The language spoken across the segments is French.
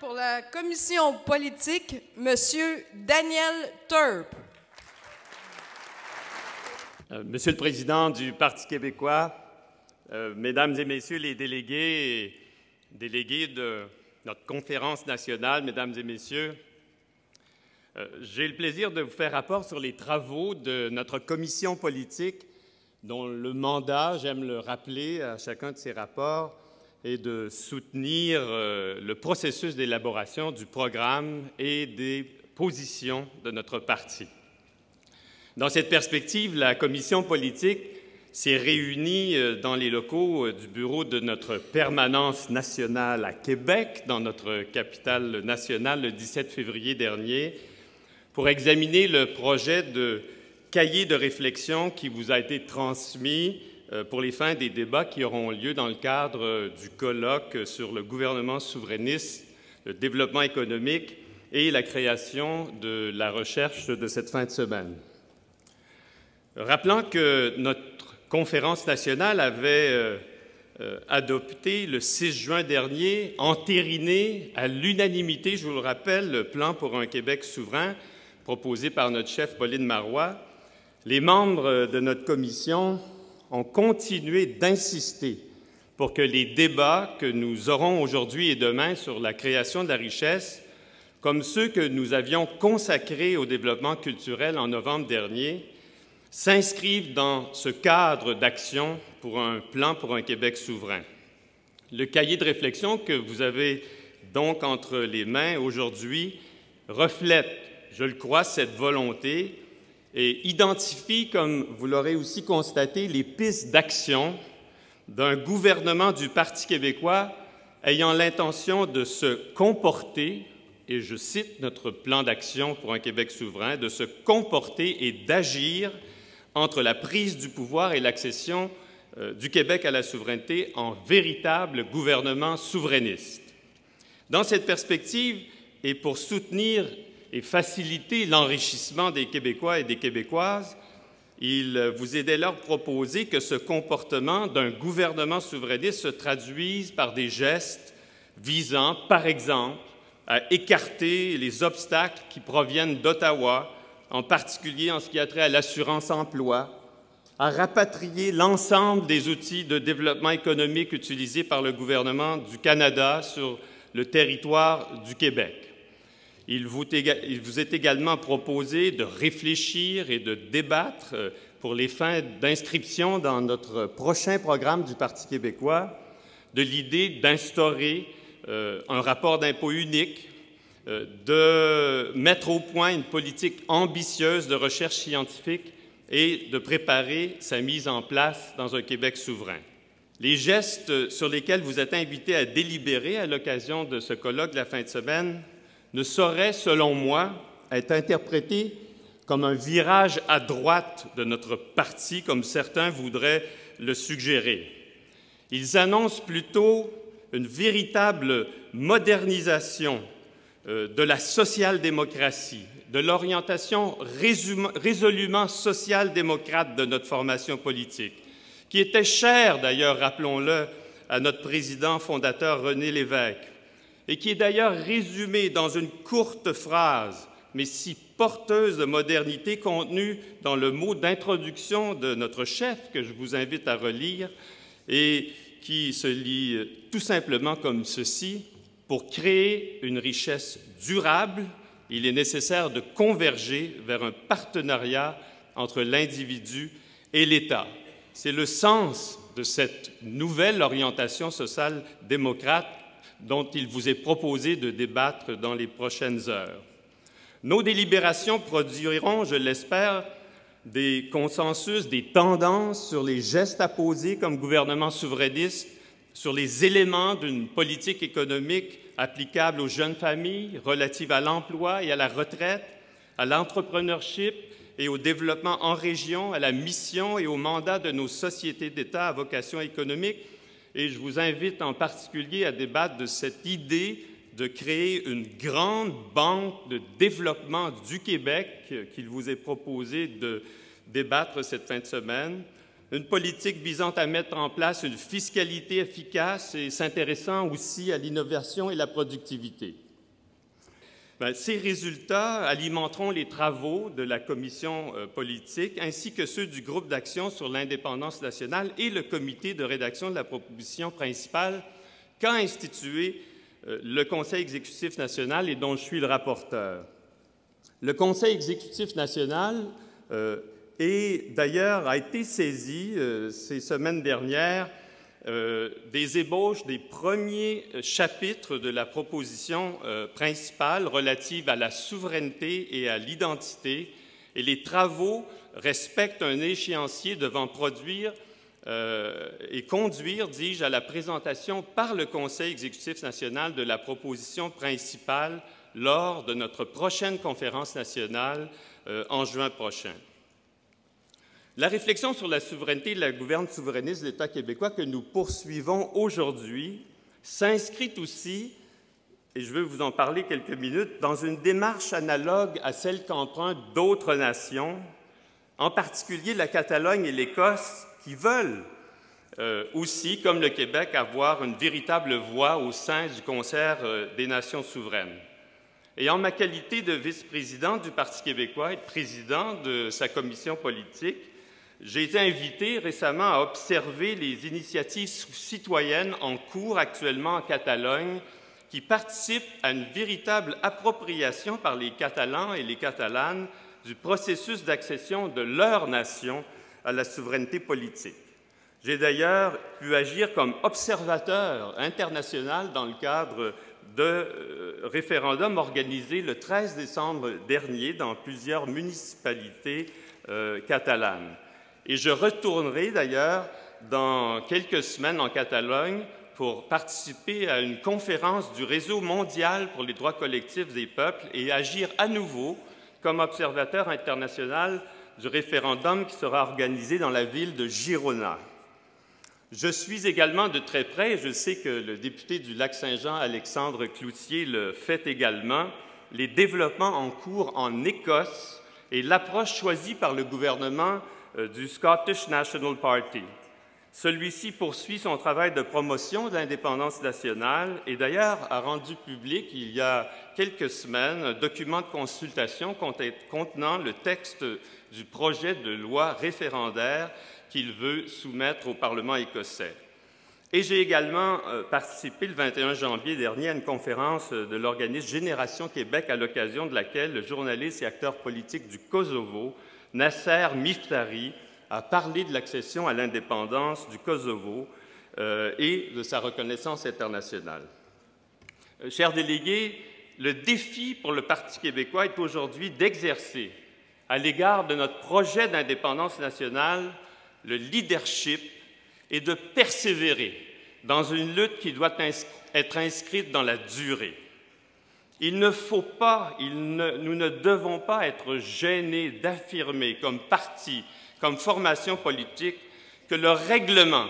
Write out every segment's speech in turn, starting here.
Pour la commission politique, M. Daniel Turp. Monsieur le Président du Parti québécois, Mesdames et Messieurs les délégués et délégués de notre conférence nationale, Mesdames et Messieurs, j'ai le plaisir de vous faire rapport sur les travaux de notre commission politique dont le mandat, j'aime le rappeler à chacun de ces rapports, est de soutenir le processus d'élaboration du programme et des positions de notre parti. Dans cette perspective, la commission politique s'est réunie dans les locaux du bureau de notre permanence nationale à Québec, dans notre capitale nationale, le 17 février dernier, pour examiner le projet de cahier de réflexion qui vous a été transmis pour les fins des débats qui auront lieu dans le cadre du colloque sur le gouvernement souverainiste, le développement économique et la création de la recherche de cette fin de semaine. Rappelant que notre conférence nationale avait adopté le 6 juin dernier, entériné à l'unanimité, je vous le rappelle, le plan pour un Québec souverain proposé par notre chef Pauline Marois, les membres de notre commission ont continué d'insister pour que les débats que nous aurons aujourd'hui et demain sur la création de la richesse, comme ceux que nous avions consacrés au développement culturel en novembre dernier, s'inscrivent dans ce cadre d'action pour un plan pour un Québec souverain. Le cahier de réflexion que vous avez donc entre les mains aujourd'hui reflète, je le crois, cette volonté et identifie, comme vous l'aurez aussi constaté, les pistes d'action d'un gouvernement du Parti québécois ayant l'intention de se comporter, et je cite notre plan d'action pour un Québec souverain, de se comporter et d'agir entre la prise du pouvoir et l'accession du Québec à la souveraineté en véritable gouvernement souverainiste. Dans cette perspective, et pour soutenir et faciliter l'enrichissement des Québécois et des Québécoises, il vous est dès lors proposé que ce comportement d'un gouvernement souverainiste se traduise par des gestes visant, par exemple, à écarter les obstacles qui proviennent d'Ottawa, en particulier en ce qui a trait à l'assurance-emploi, à rapatrier l'ensemble des outils de développement économique utilisés par le gouvernement du Canada sur le territoire du Québec. Il vous est également proposé de réfléchir et de débattre pour les fins d'inscription dans notre prochain programme du Parti québécois de l'idée d'instaurer un rapport d'impôt unique, de mettre au point une politique ambitieuse de recherche scientifique et de préparer sa mise en place dans un Québec souverain. Les gestes sur lesquels vous êtes invités à délibérer à l'occasion de ce colloque de la fin de semaine ne saurait, selon moi, être interprété comme un virage à droite de notre parti, comme certains voudraient le suggérer. Ils annoncent plutôt une véritable modernisation de la social-démocratie, de l'orientation résolument social-démocrate de notre formation politique, qui était chère, d'ailleurs, rappelons-le, à notre président fondateur René Lévesque, et qui est d'ailleurs résumé dans une courte phrase, mais si porteuse de modernité, contenue dans le mot d'introduction de notre chef, que je vous invite à relire, et qui se lit tout simplement comme ceci. « Pour créer une richesse durable, il est nécessaire de converger vers un partenariat entre l'individu et l'État. » C'est le sens de cette nouvelle orientation sociale démocrate dont il vous est proposé de débattre dans les prochaines heures. Nos délibérations produiront, je l'espère, des consensus, des tendances sur les gestes à poser comme gouvernement souverainiste, sur les éléments d'une politique économique applicable aux jeunes familles, relative à l'emploi et à la retraite, à l'entrepreneurship et au développement en région, à la mission et au mandat de nos sociétés d'État à vocation économique, et je vous invite en particulier à débattre de cette idée de créer une grande banque de développement du Québec qu'il vous est proposé de débattre cette fin de semaine, une politique visant à mettre en place une fiscalité efficace et s'intéressant aussi à l'innovation et la productivité. Bien, ces résultats alimenteront les travaux de la commission politique ainsi que ceux du groupe d'action sur l'indépendance nationale et le comité de rédaction de la proposition principale qu'a institué le Conseil exécutif national et dont je suis le rapporteur. Le Conseil exécutif national a été saisi ces semaines dernières des ébauches des premiers chapitres de la proposition principale relative à la souveraineté et à l'identité, et les travaux respectent un échéancier devant produire et conduire, dis-je, à la présentation par le Conseil exécutif national de la proposition principale lors de notre prochaine conférence nationale en juin prochain. La réflexion sur la souveraineté et la gouverne souverainiste de l'État québécois que nous poursuivons aujourd'hui s'inscrit aussi, et je veux vous en parler quelques minutes, dans une démarche analogue à celle qu'empruntent d'autres nations, en particulier la Catalogne et l'Écosse, qui veulent aussi, comme le Québec, avoir une véritable voix au sein du concert des nations souveraines. Et en ma qualité de vice-président du Parti québécois et président de sa commission politique, j'ai été invité récemment à observer les initiatives citoyennes en cours actuellement en Catalogne qui participent à une véritable appropriation par les Catalans et les Catalanes du processus d'accession de leur nation à la souveraineté politique. J'ai d'ailleurs pu agir comme observateur international dans le cadre de référendums organisés le 13 décembre dernier dans plusieurs municipalités catalanes. Et je retournerai d'ailleurs dans quelques semaines en Catalogne pour participer à une conférence du Réseau mondial pour les droits collectifs des peuples et agir à nouveau comme observateur international du référendum qui sera organisé dans la ville de Girona. Je suis également de très près, je sais que le député du Lac-Saint-Jean, Alexandre Cloutier, le fait également, les développements en cours en Écosse et l'approche choisie par le gouvernement du Scottish National Party. Celui-ci poursuit son travail de promotion de l'indépendance nationale et d'ailleurs a rendu public il y a quelques semaines un document de consultation contenant le texte du projet de loi référendaire qu'il veut soumettre au Parlement écossais. Et j'ai également participé le 21 janvier dernier à une conférence de l'organisme Génération Québec à l'occasion de laquelle le journaliste et acteur politique du Kosovo, Nasser Miftari, a parlé de l'accession à l'indépendance du Kosovo et de sa reconnaissance internationale. Chers délégués, le défi pour le Parti québécois est aujourd'hui d'exercer, à l'égard de notre projet d'indépendance nationale, le leadership et de persévérer dans une lutte qui doit être inscrite dans la durée. Il ne faut pas, nous ne devons pas être gênés d'affirmer comme parti, comme formation politique, que le règlement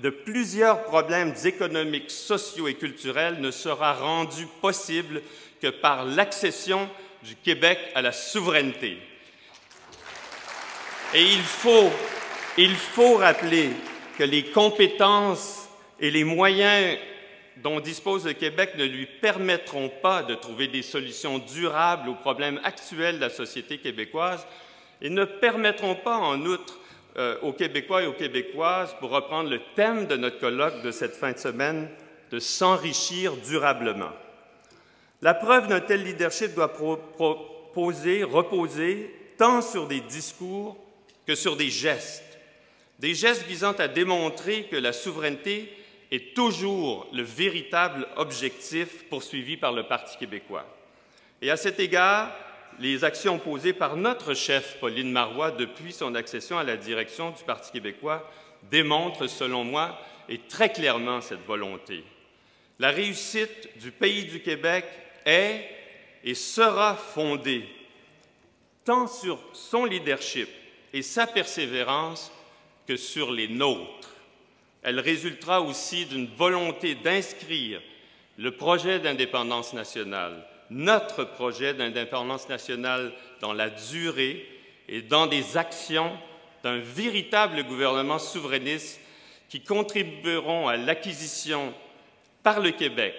de plusieurs problèmes économiques, sociaux et culturels ne sera rendu possible que par l'accession du Québec à la souveraineté. Et il faut rappeler que les compétences et les moyens dont dispose le Québec ne lui permettront pas de trouver des solutions durables aux problèmes actuels de la société québécoise et ne permettront pas, en outre, aux Québécois et aux Québécoises, pour reprendre le thème de notre colloque de cette fin de semaine, de s'enrichir durablement. La preuve d'un tel leadership doit reposer tant sur des discours que sur des gestes visant à démontrer que la souveraineté est toujours le véritable objectif poursuivi par le Parti québécois. Et à cet égard, les actions posées par notre chef, Pauline Marois, depuis son accession à la direction du Parti québécois, démontrent, selon moi, et très clairement cette volonté. La réussite du pays du Québec est et sera fondée tant sur son leadership et sa persévérance que sur les nôtres. Elle résultera aussi d'une volonté d'inscrire le projet d'indépendance nationale, notre projet d'indépendance nationale dans la durée et dans des actions d'un véritable gouvernement souverainiste qui contribueront à l'acquisition par le Québec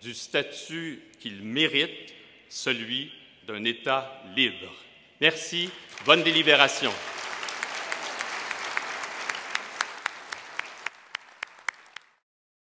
du statut qu'il mérite, celui d'un État libre. Merci. Bonne délibération.